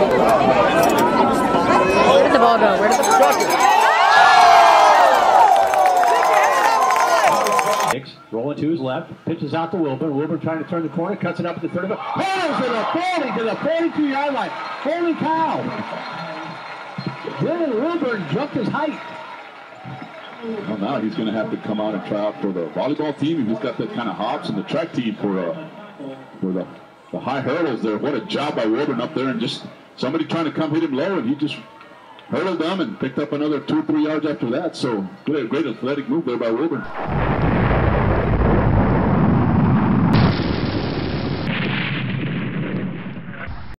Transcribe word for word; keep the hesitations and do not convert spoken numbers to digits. Where did the ball go? Where did the ball go? Six, rolling to his left, pitches out to Wilburn. Wilburn trying to turn the corner, cuts it up at the thirty. Holds to the forty, to the forty-two-yard line. Holy cow! Dylan Wilburn jumped his height. Well, now he's going to have to come out and try out for the volleyball team. He's got that kind of hops, and the track team for uh, for the, the high hurdles there. What a job by Wilburn up there, and just somebody trying to come hit him low, and he just hurdled them and picked up another two, three yards after that. So great, great athletic move there by Wilburn.